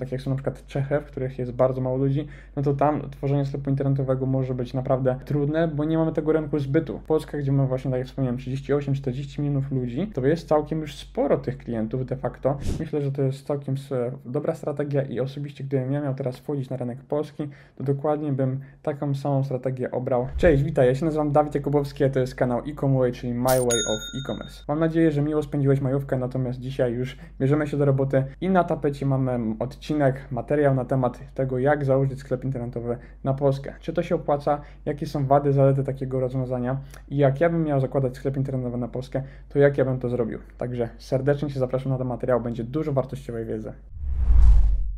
tak jak są na przykład Czechy, w których jest bardzo mało ludzi, no to tam tworzenie sklepu internetowego może być naprawdę trudne, bo nie mamy tego rynku zbytu. Polska, gdzie mamy właśnie, tak jak wspomniałem, 38-40 milionów ludzi, to jest całkiem już sporo tych klientów de facto. Myślę, że to jest całkiem dobra strategia i osobiście, gdybym ja miał teraz wchodzić na rynek polski, to dokładnie bym taką samą strategię obrał. Cześć, witaj, ja się nazywam Dawid Jakubowski, a to jest kanał e-comway, czyli My Way of E-Commerce. Mam nadzieję, że miło spędziłeś majówkę, natomiast dzisiaj już bierzemy się do roboty i na tapecie mamy odcinek, materiał na temat tego, jak założyć sklep internetowy na Polskę. Czy to się opłaca, jakie są wady, zalety takiego rozwiązania i jak ja bym miał zakładać sklep internetowy na Polskę, to jak ja bym to zrobił. Także serdecznie się zapraszam na ten materiał, będzie dużo wartościowej wiedzy.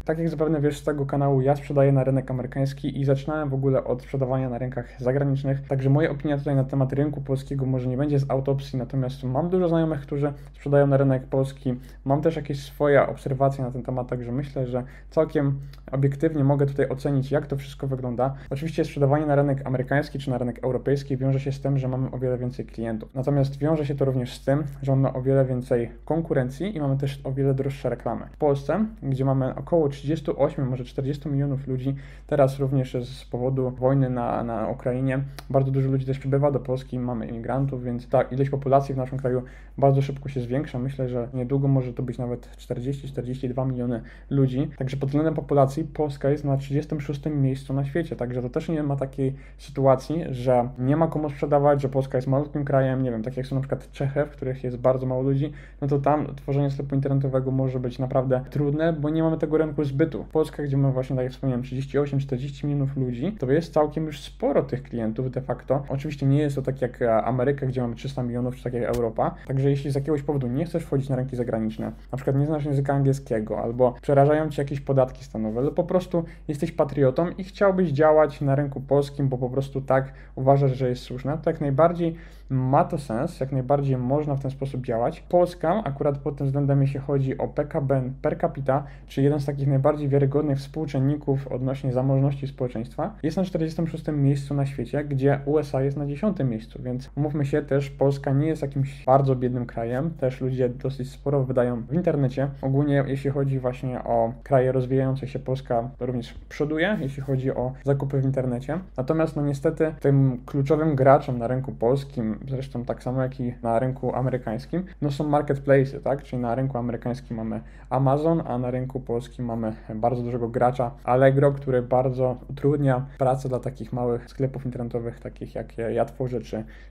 Tak jak zapewne wiesz z tego kanału, ja sprzedaję na rynek amerykański i zaczynałem w ogóle od sprzedawania na rynkach zagranicznych, także moja opinia tutaj na temat rynku polskiego może nie będzie z autopsji, natomiast mam dużo znajomych, którzy sprzedają na rynek polski, mam też jakieś swoje obserwacje na ten temat, także myślę, że całkiem obiektywnie mogę tutaj ocenić, jak to wszystko wygląda. Oczywiście sprzedawanie na rynek amerykański czy na rynek europejski wiąże się z tym, że mamy o wiele więcej klientów, natomiast wiąże się to również z tym, że mamy o wiele więcej konkurencji i mamy też o wiele droższe reklamy. W Polsce, gdzie mamy około 38, może 40 milionów ludzi. Teraz również z powodu wojny na Ukrainie bardzo dużo ludzi też przybywa do Polski, mamy imigrantów, więc ta ilość populacji w naszym kraju bardzo szybko się zwiększa. Myślę, że niedługo może to być nawet 40-42 miliony ludzi. Także pod względem populacji Polska jest na 36 miejscu na świecie. Także to też nie ma takiej sytuacji, że nie ma komu sprzedawać, że Polska jest malutkim krajem, nie wiem, tak jak są na przykład Czechy, w których jest bardzo mało ludzi, no to tam tworzenie sklepu internetowego może być naprawdę trudne, bo nie mamy tego rynku zbytu. Polska, gdzie mamy właśnie, tak jak wspomniałem, 38-40 milionów ludzi, to jest całkiem już sporo tych klientów de facto. Oczywiście nie jest to tak jak Ameryka, gdzie mamy 300 milionów, czy tak jak Europa. Także jeśli z jakiegoś powodu nie chcesz wchodzić na rynki zagraniczne, na przykład nie znasz języka angielskiego, albo przerażają Cię jakieś podatki stanowe, albo po prostu jesteś patriotą i chciałbyś działać na rynku polskim, bo po prostu tak uważasz, że jest słuszne, to jak najbardziej ma to sens, jak najbardziej można w ten sposób działać. Polska akurat pod tym względem, jeśli chodzi o PKB per capita, czyli jeden z takich najbardziej wiarygodnych współczynników odnośnie zamożności społeczeństwa, jest na 46 miejscu na świecie, gdzie USA jest na 10 miejscu, więc umówmy się też, Polska nie jest jakimś bardzo biednym krajem, też ludzie dosyć sporo wydają w internecie. Ogólnie jeśli chodzi właśnie o kraje rozwijające się, Polska również przoduje, jeśli chodzi o zakupy w internecie. Natomiast no niestety tym kluczowym graczem na rynku polskim, zresztą tak samo jak i na rynku amerykańskim, no są marketplace'y, tak? Czyli na rynku amerykańskim mamy Amazon, a na rynku polskim mamy bardzo dużego gracza Allegro, który bardzo utrudnia pracę dla takich małych sklepów internetowych, takich jak ja tworzę,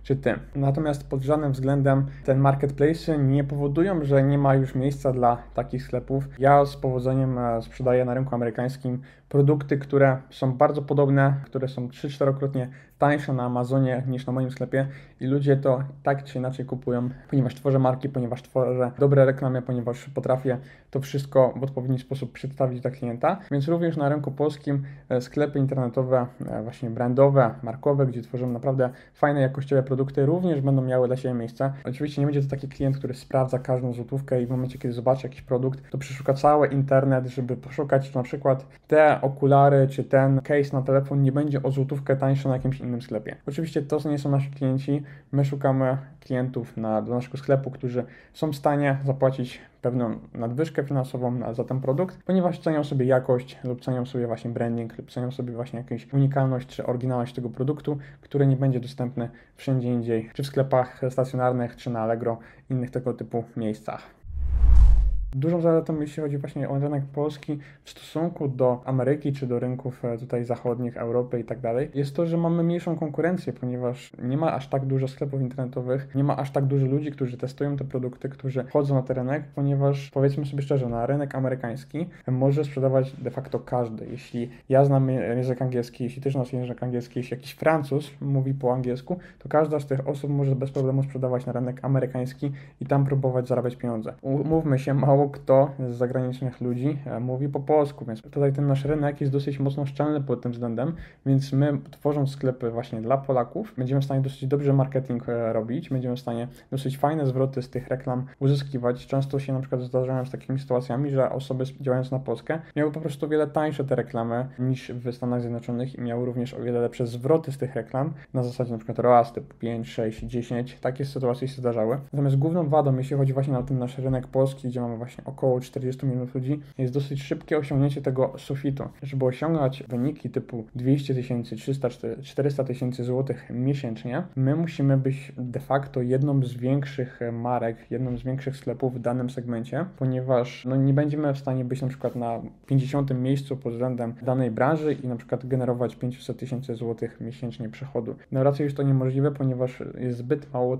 czy ty. Natomiast pod żadnym względem te marketplace nie powodują, że nie ma już miejsca dla takich sklepów. Ja z powodzeniem sprzedaję na rynku amerykańskim produkty, które są bardzo podobne, które są 3-4-krotnie tańsze na Amazonie niż na moim sklepie i ludzie to tak czy inaczej kupują, ponieważ tworzę marki, ponieważ tworzę dobre reklamy, ponieważ potrafię to wszystko w odpowiedni sposób przedstawić dla klienta, więc również na rynku polskim sklepy internetowe, właśnie brandowe, markowe, gdzie tworzymy naprawdę fajne, jakościowe produkty, również będą miały dla siebie miejsce. Oczywiście nie będzie to taki klient, który sprawdza każdą złotówkę i w momencie, kiedy zobaczy jakiś produkt, to przeszuka cały internet, żeby poszukać, czy na przykład te okulary, czy ten case na telefon nie będzie o złotówkę tańszy na jakimś innym sklepie. Oczywiście to nie są nasi klienci, my szukamy klientów do naszego sklepu, którzy są w stanie zapłacić pewną nadwyżkę finansową za ten produkt, ponieważ cenią sobie jakość lub cenią sobie właśnie branding lub cenią sobie właśnie jakąś unikalność czy oryginalność tego produktu, który nie będzie dostępny wszędzie indziej, czy w sklepach stacjonarnych, czy na Allegro, innych tego typu miejscach. Dużą zaletą, jeśli chodzi właśnie o rynek polski w stosunku do Ameryki czy do rynków tutaj zachodnich, Europy i tak dalej, jest to, że mamy mniejszą konkurencję, ponieważ nie ma aż tak dużo sklepów internetowych, nie ma aż tak dużo ludzi, którzy testują te produkty, którzy chodzą na ten rynek, ponieważ powiedzmy sobie szczerze, na rynek amerykański może sprzedawać de facto każdy. Jeśli ja znam język angielski, jeśli ty znasz język angielski, jeśli jakiś Francuz mówi po angielsku, to każda z tych osób może bez problemu sprzedawać na rynek amerykański i tam próbować zarabiać pieniądze. Umówmy się, mało kto z zagranicznych ludzi mówi po polsku, więc tutaj ten nasz rynek jest dosyć mocno szczelny pod tym względem, więc my tworząc sklepy właśnie dla Polaków będziemy w stanie dosyć dobrze marketing robić, będziemy w stanie dosyć fajne zwroty z tych reklam uzyskiwać. Często się na przykład zdarzają z takimi sytuacjami, że osoby działając na Polskę miały po prostu o wiele tańsze te reklamy niż w Stanach Zjednoczonych i miały również o wiele lepsze zwroty z tych reklam, na zasadzie na przykład ROAS typu 5, 6, 10, takie sytuacje się zdarzały. Natomiast główną wadą, jeśli chodzi właśnie na ten nasz rynek polski, gdzie mamy właśnie właśnie około 40 milionów ludzi, jest dosyć szybkie osiągnięcie tego sufitu. Żeby osiągać wyniki typu 200 tysięcy, 300, 400 tysięcy złotych miesięcznie, my musimy być de facto jedną z większych marek, jedną z większych sklepów w danym segmencie, ponieważ no, nie będziemy w stanie być na przykład na 50. miejscu pod względem danej branży i na przykład generować 500 tysięcy złotych miesięcznie przychodu. No raczej już to niemożliwe, ponieważ jest zbyt mało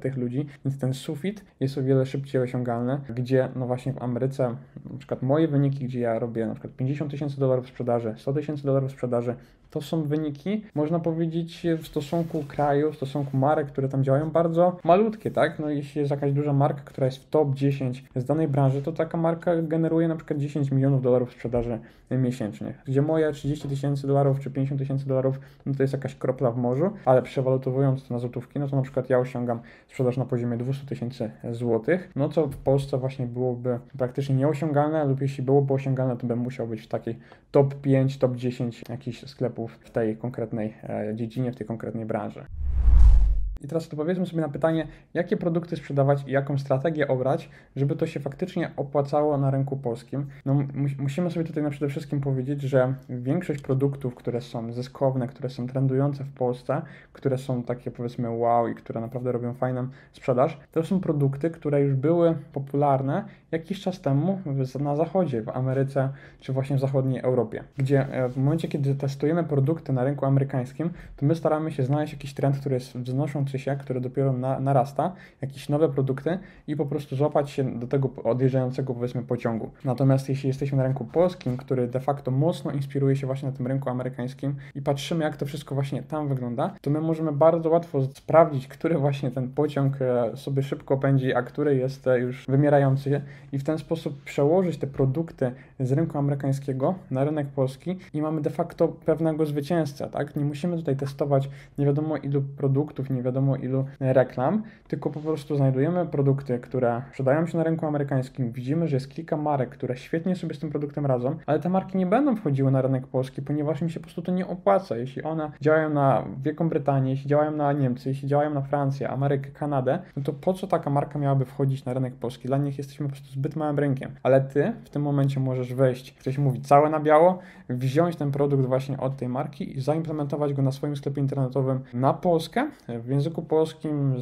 tych ludzi, więc ten sufit jest o wiele szybciej osiągalny, gdzie no właśnie w Ameryce na przykład moje wyniki, gdzie ja robię na przykład 50 tysięcy dolarów sprzedaży, 100 tysięcy dolarów sprzedaży, to są wyniki, można powiedzieć, w stosunku kraju, w stosunku marek, które tam działają, bardzo malutkie, tak? No jeśli jest jakaś duża marka, która jest w top 10 z danej branży, to taka marka generuje na przykład 10 milionów dolarów sprzedaży miesięcznie, gdzie moje 30 tysięcy dolarów czy 50 tysięcy dolarów, no to jest jakaś kropla w morzu, ale przewalutowując to na złotówki, no to na przykład ja osiągam sprzedaż na poziomie 200 tysięcy złotych, no co w Polsce właśnie byłoby praktycznie nieosiągalne, lub jeśli byłoby osiągalne, to bym musiał być w takiej top 5, top 10 jakichś sklepów w tej konkretnej dziedzinie, w tej konkretnej branży. I teraz odpowiedzmy sobie na pytanie, jakie produkty sprzedawać i jaką strategię obrać, żeby to się faktycznie opłacało na rynku polskim. No, musimy sobie tutaj przede wszystkim powiedzieć, że większość produktów, które są zyskowne, które są trendujące w Polsce, które są takie powiedzmy wow i które naprawdę robią fajną sprzedaż, to są produkty, które już były popularne jakiś czas temu na zachodzie, w Ameryce czy właśnie w zachodniej Europie, gdzie w momencie, kiedy testujemy produkty na rynku amerykańskim, to my staramy się znaleźć jakiś trend, który jest wznoszący się, które dopiero narasta, jakieś nowe produkty i po prostu złapać się do tego odjeżdżającego powiedzmy pociągu. Natomiast jeśli jesteśmy na rynku polskim, który de facto mocno inspiruje się właśnie na tym rynku amerykańskim i patrzymy, jak to wszystko właśnie tam wygląda, to my możemy bardzo łatwo sprawdzić, który właśnie ten pociąg sobie szybko pędzi, a który jest już wymierający się i w ten sposób przełożyć te produkty z rynku amerykańskiego na rynek polski i mamy de facto pewnego zwycięzcę, tak? Nie musimy tutaj testować nie wiadomo ilu produktów, nie wiadomo ilu reklam, tylko po prostu znajdujemy produkty, które sprzedają się na rynku amerykańskim, widzimy, że jest kilka marek, które świetnie sobie z tym produktem radzą, ale te marki nie będą wchodziły na rynek polski, ponieważ im się po prostu to nie opłaca. Jeśli one działają na Wielką Brytanię, jeśli działają na Niemcy, jeśli działają na Francję, Amerykę, Kanadę, no to po co taka marka miałaby wchodzić na rynek polski? Dla nich jesteśmy po prostu zbyt małym rynkiem. Ale ty w tym momencie możesz wejść, ktoś mówi całe na biało, wziąć ten produkt właśnie od tej marki i zaimplementować go na swoim sklepie internetowym na Polskę, w języku polskim,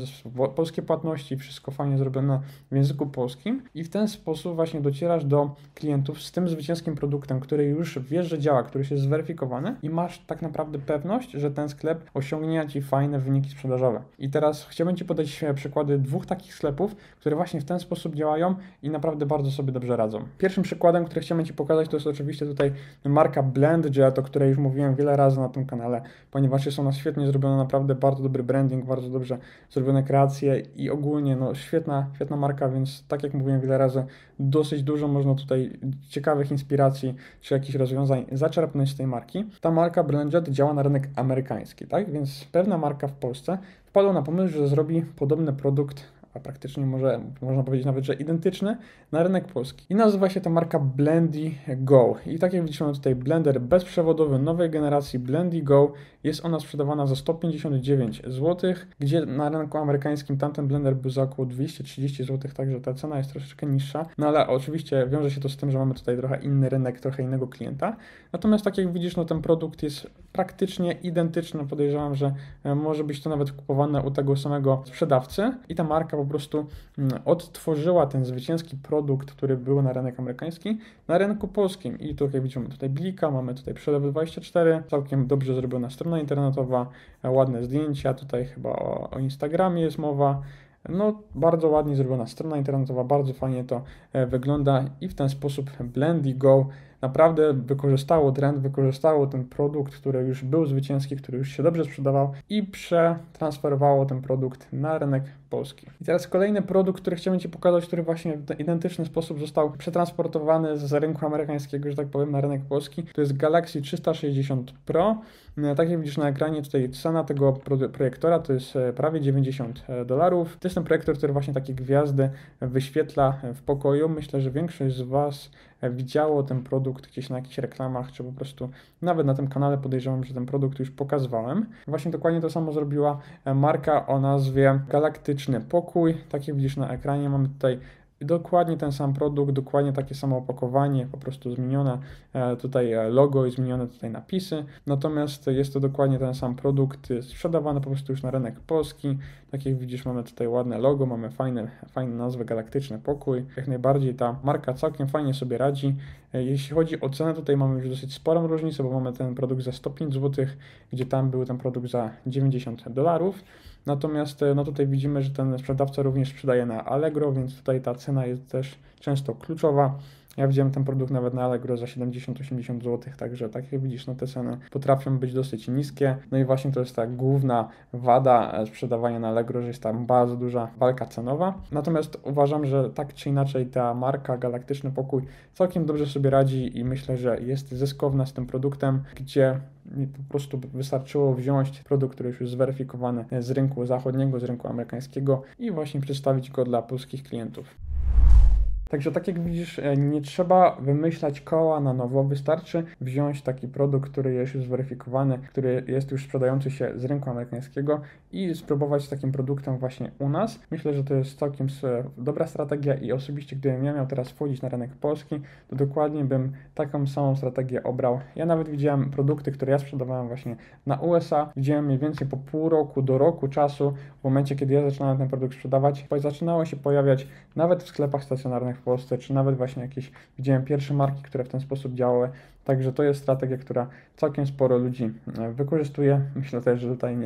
polskie płatności, wszystko fajnie zrobione w języku polskim i w ten sposób właśnie docierasz do klientów z tym zwycięskim produktem, który już wiesz, że działa, który jest zweryfikowany i masz tak naprawdę pewność, że ten sklep osiągnie Ci fajne wyniki sprzedażowe. I teraz chciałbym Ci podać przykłady dwóch takich sklepów, które właśnie w ten sposób działają i naprawdę bardzo sobie dobrze radzą. Pierwszym przykładem, który chciałbym Ci pokazać, to jest oczywiście tutaj marka Blendjet, o której już mówiłem wiele razy na tym kanale, ponieważ jest ona świetnie zrobiona, naprawdę bardzo dobry branding, bardzo dobrze zrobione kreacje i ogólnie no, świetna marka, więc tak jak mówiłem wiele razy, dosyć dużo można tutaj ciekawych inspiracji czy jakichś rozwiązań zaczerpnąć z tej marki. Ta marka Blendjet działa na rynek amerykański, tak? Więc pewna marka w Polsce wpadła na pomysł, że zrobi podobny produkt, a praktycznie może, można powiedzieć nawet, że identyczny, na rynek polski. I nazywa się ta marka Blendy Go. I tak jak widzicie, mamy tutaj blender bezprzewodowy nowej generacji Blendy Go. Jest ona sprzedawana za 159 zł, gdzie na rynku amerykańskim tamten blender był za około 230 zł, także ta cena jest troszeczkę niższa. No ale oczywiście wiąże się to z tym, że mamy tutaj trochę inny rynek, trochę innego klienta. Natomiast tak jak widzisz, no ten produkt jest praktycznie identyczny. Podejrzewam, że może być to nawet kupowane u tego samego sprzedawcy. I ta marka po prostu odtworzyła ten zwycięski produkt, który był na rynek amerykański, na rynku polskim. I tutaj widzimy tutaj Blika, mamy tutaj Przelew 24, całkiem dobrze zrobiona strona internetowa, ładne zdjęcia, tutaj chyba o Instagramie jest mowa. No, bardzo ładnie zrobiona strona internetowa, bardzo fajnie to wygląda i w ten sposób Blendy Go naprawdę wykorzystało trend, wykorzystało ten produkt, który już był zwycięski, który już się dobrze sprzedawał i przetransferowało ten produkt na rynek polski. I teraz kolejny produkt, który chciałem Ci pokazać, który właśnie w identyczny sposób został przetransportowany z rynku amerykańskiego, że tak powiem, na rynek polski, to jest Galaxy 360 Pro. Tak jak widzisz na ekranie, tutaj cena tego projektora to jest prawie 90 dolarów. To jest ten projektor, który właśnie takie gwiazdy wyświetla w pokoju. Myślę, że większość z Was widziało ten produkt gdzieś na jakichś reklamach, czy po prostu nawet na tym kanale podejrzewam, że ten produkt już pokazywałem. Właśnie dokładnie to samo zrobiła marka o nazwie Galaktyczny Pokój. Tak jak widzisz na ekranie, mamy tutaj I dokładnie ten sam produkt, dokładnie takie samo opakowanie, po prostu zmienione tutaj logo i zmienione tutaj napisy. Natomiast jest to dokładnie ten sam produkt sprzedawany po prostu już na rynek polski. Tak jak widzisz, mamy tutaj ładne logo, mamy fajne nazwy, Galaktyczny Pokój. Jak najbardziej ta marka całkiem fajnie sobie radzi. Jeśli chodzi o cenę, tutaj mamy już dosyć sporą różnicę, bo mamy ten produkt za 105 zł, gdzie tam był ten produkt za 90 dolarów. Natomiast no tutaj widzimy, że ten sprzedawca również sprzedaje na Allegro, więc tutaj ta cena jest też często kluczowa. Ja widziałem ten produkt nawet na Allegro za 70-80 zł, także tak jak widzisz, no te ceny potrafią być dosyć niskie. No i właśnie to jest ta główna wada sprzedawania na Allegro, że jest tam bardzo duża walka cenowa. Natomiast uważam, że tak czy inaczej ta marka Galaktyczny Pokój całkiem dobrze sobie radzi i myślę, że jest zyskowna z tym produktem, gdzie po prostu wystarczyło wziąć produkt, który już jest zweryfikowany z rynku zachodniego, z rynku amerykańskiego i właśnie przedstawić go dla polskich klientów. Także tak jak widzisz, nie trzeba wymyślać koła na nowo, wystarczy wziąć taki produkt, który jest już zweryfikowany, który jest już sprzedający się z rynku amerykańskiego i spróbować z takim produktem właśnie u nas. Myślę, że to jest całkiem dobra strategia i osobiście gdybym ja miał teraz wchodzić na rynek polski, to dokładnie bym taką samą strategię obrał. Ja nawet widziałem produkty, które ja sprzedawałem właśnie na USA, widziałem mniej więcej po pół roku do roku czasu, w momencie kiedy ja zaczynałem ten produkt sprzedawać, zaczynało się pojawiać nawet w sklepach stacjonarnych w Polsce, czy nawet właśnie jakieś, widziałem pierwsze marki, które w ten sposób działały, także to jest strategia, która całkiem sporo ludzi wykorzystuje. Myślę też, że tutaj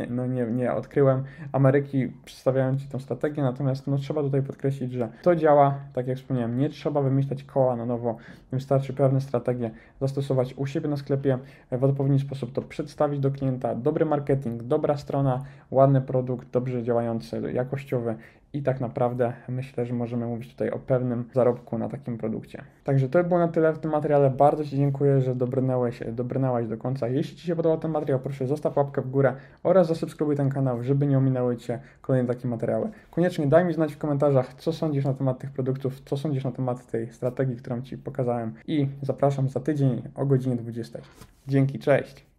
nie odkryłem Ameryki przedstawiając Ci tę strategię, natomiast no, trzeba tutaj podkreślić, że to działa, tak jak wspomniałem, nie trzeba wymyślać koła na nowo, wystarczy pewne strategie zastosować u siebie na sklepie, w odpowiedni sposób to przedstawić do klienta, dobry marketing, dobra strona, ładny produkt, dobrze działający, jakościowy. I tak naprawdę myślę, że możemy mówić tutaj o pewnym zarobku na takim produkcie. Także to było na tyle w tym materiale. Bardzo Ci dziękuję, że dobrnęłaś do końca. Jeśli Ci się podobał ten materiał, proszę zostaw łapkę w górę oraz zasubskrybuj ten kanał, żeby nie ominęły Cię kolejne takie materiały. Koniecznie daj mi znać w komentarzach, co sądzisz na temat tych produktów, co sądzisz na temat tej strategii, którą Ci pokazałem i zapraszam za tydzień o godzinie 20. Dzięki, cześć!